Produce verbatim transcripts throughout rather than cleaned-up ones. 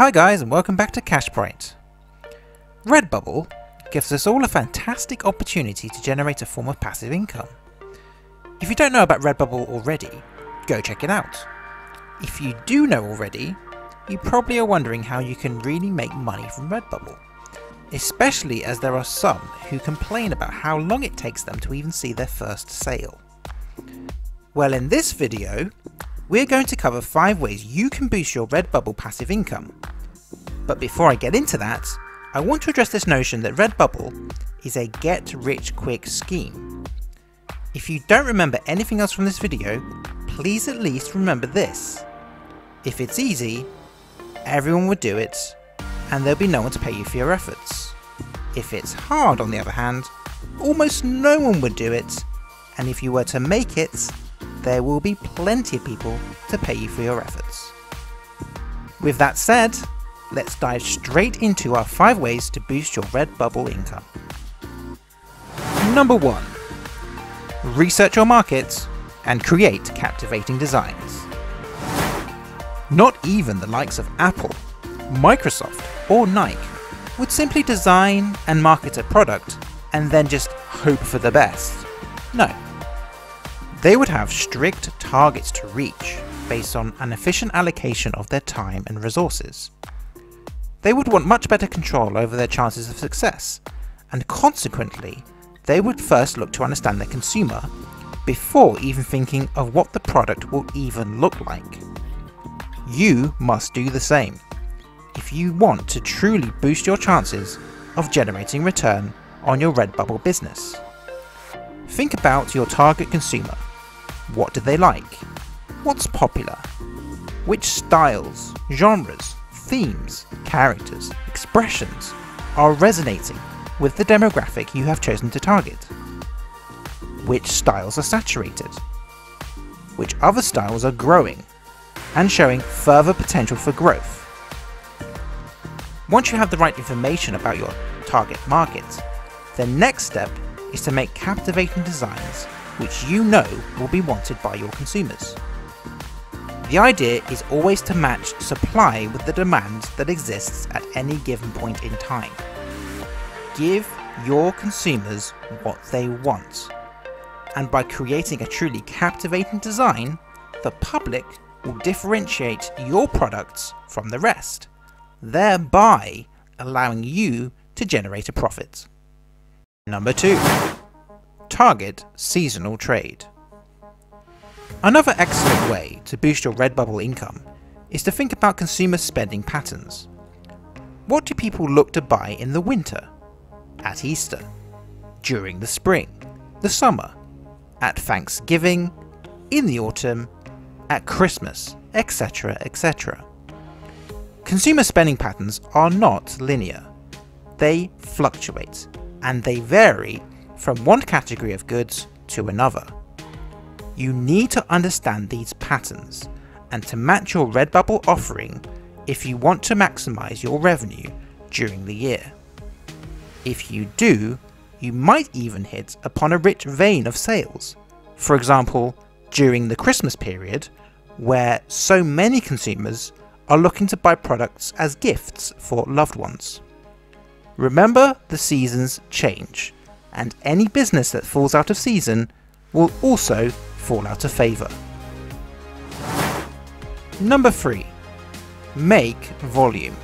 Hi guys and welcome back to CashBright. Redbubble gives us all a fantastic opportunity to generate a form of passive income. If you don't know about Redbubble already, go check it out. If you do know already, you probably are wondering how you can really make money from Redbubble, especially as there are some who complain about how long it takes them to even see their first sale. Well, in this video, we're going to cover five ways you can boost your Redbubble passive income. But before I get into that, I want to address this notion that Redbubble is a get-rich-quick scheme. If you don't remember anything else from this video, please at least remember this. If it's easy, everyone would do it, and there'll be no one to pay you for your efforts. If it's hard, on the other hand, almost no one would do it, and if you were to make it, there will be plenty of people to pay you for your efforts. With that said, let's dive straight into our five ways to boost your Redbubble income. Number one, research your market and create captivating designs. Not even the likes of Apple, Microsoft, or Nike would simply design and market a product and then just hope for the best. No. They would have strict targets to reach based on an efficient allocation of their time and resources. They would want much better control over their chances of success, and consequently, they would first look to understand their consumer before even thinking of what the product will even look like. You must do the same if you want to truly boost your chances of generating return on your Redbubble business. Think about your target consumer. What do they like? What's popular? Which styles, genres, themes, characters, expressions are resonating with the demographic you have chosen to target? Which styles are saturated? Which other styles are growing and showing further potential for growth? Once you have the right information about your target market, the next step is to make captivating designs which you know will be wanted by your consumers. The idea is always to match supply with the demand that exists at any given point in time. Give your consumers what they want, and by creating a truly captivating design, the public will differentiate your products from the rest, thereby allowing you to generate a profit. Number two, target seasonal trade. Another excellent way to boost your Redbubble income is to think about consumer spending patterns. What do people look to buy in the winter, at Easter, during the spring, the summer, at Thanksgiving, in the autumn, at Christmas, et cetera, et cetera. Consumer spending patterns are not linear. They fluctuate, and they vary from one category of goods to another. You need to understand these patterns and to match your Redbubble offering if you want to maximize your revenue during the year. If you do, you might even hit upon a rich vein of sales. For example, during the Christmas period, where so many consumers are looking to buy products as gifts for loved ones. Remember, the seasons change, and any business that falls out of season will also fall out of favour. Number three. Make volume.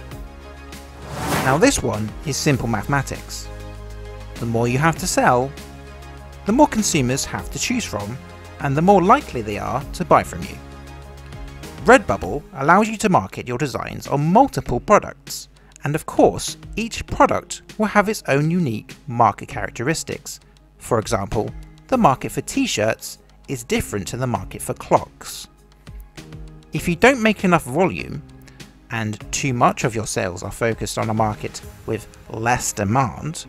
Now this one is simple mathematics. The more you have to sell, the more consumers have to choose from, and the more likely they are to buy from you. Redbubble allows you to market your designs on multiple products. And of course, each product will have its own unique market characteristics. For example, the market for t-shirts is different to the market for clocks. If you don't make enough volume, and too much of your sales are focused on a market with less demand,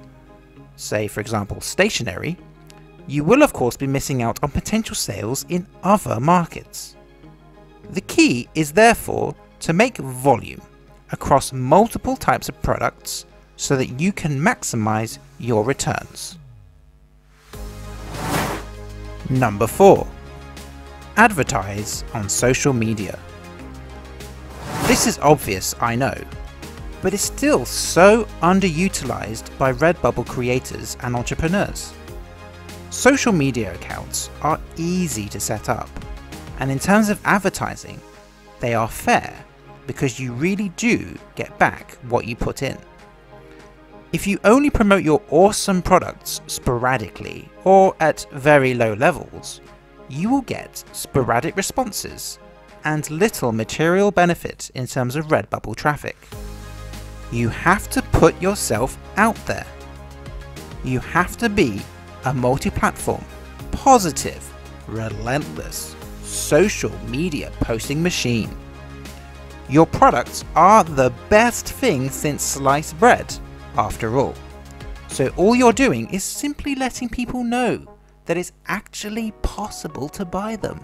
say for example stationery, you will of course be missing out on potential sales in other markets. The key is therefore to make volume across multiple types of products so that you can maximize your returns. Number four. Advertise on social media. This is obvious, I know, but is still so underutilized by Redbubble creators and entrepreneurs. Social media accounts are easy to set up, and in terms of advertising, they are fair because you really do get back what you put in. If you only promote your awesome products sporadically or at very low levels, you will get sporadic responses and little material benefit in terms of Redbubble traffic. You have to put yourself out there. You have to be a multi-platform, positive, relentless, social media posting machine. Your products are the best thing since sliced bread, after all. So all you're doing is simply letting people know that it's actually possible to buy them.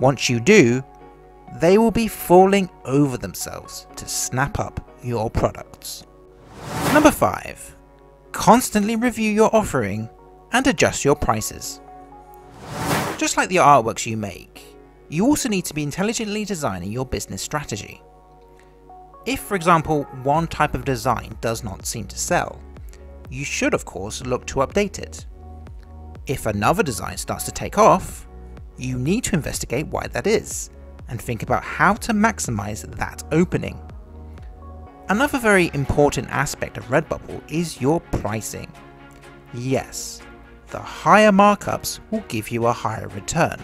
Once you do, they will be falling over themselves to snap up your products. Number five, constantly review your offering and adjust your prices. Just like the artworks you make, you also need to be intelligently designing your business strategy. If, for example, one type of design does not seem to sell, you should of course look to update it. If another design starts to take off, you need to investigate why that is and think about how to maximize that opening. Another very important aspect of Redbubble is your pricing. Yes, the higher markups will give you a higher return,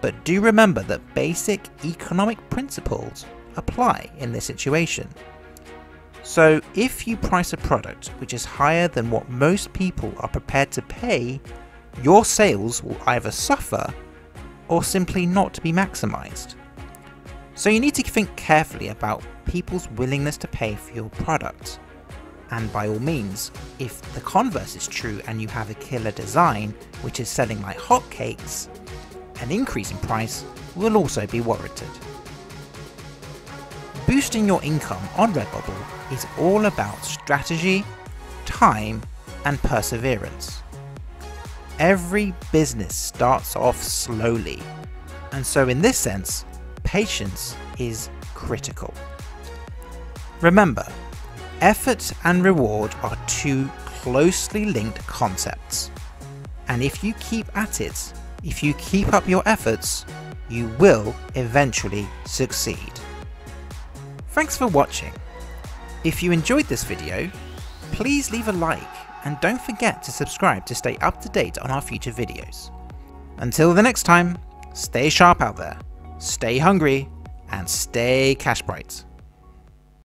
but do remember that basic economic principles apply in this situation. So if you price a product which is higher than what most people are prepared to pay, your sales will either suffer or simply not be maximized. So you need to think carefully about people's willingness to pay for your product. And by all means, if the converse is true and you have a killer design which is selling like hotcakes, an increase in price will also be warranted. Boosting your income on Redbubble is all about strategy, time, and perseverance. Every business starts off slowly, and so in this sense, patience is critical. Remember, effort and reward are two closely linked concepts, and if you keep at it, if you keep up your efforts, you will eventually succeed. Thanks for watching. If you enjoyed this video, please leave a like and don't forget to subscribe to stay up to date on our future videos. Until the next time, stay sharp out there, stay hungry, and stay cash bright.